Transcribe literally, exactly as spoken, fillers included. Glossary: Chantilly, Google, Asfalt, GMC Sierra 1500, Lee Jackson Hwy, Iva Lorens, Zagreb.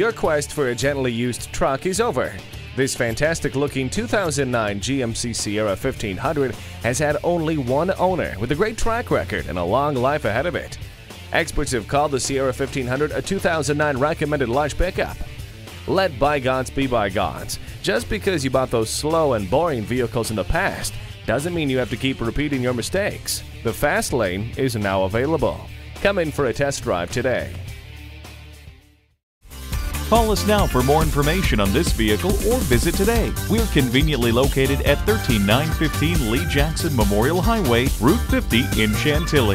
Your quest for a gently used truck is over. This fantastic-looking two thousand nine G M C Sierra fifteen hundred has had only one owner with a great track record and a long life ahead of it. Experts have called the Sierra fifteen hundred a two thousand nine recommended large pickup. Let bygones be bygones. Just because you bought those slow and boring vehicles in the past doesn't mean you have to keep repeating your mistakes. The fast lane is now available. Come in for a test drive today. Call us now for more information on this vehicle or visit today. We're conveniently located at one three nine one five Lee Jackson Memorial Highway, Route fifty in Chantilly.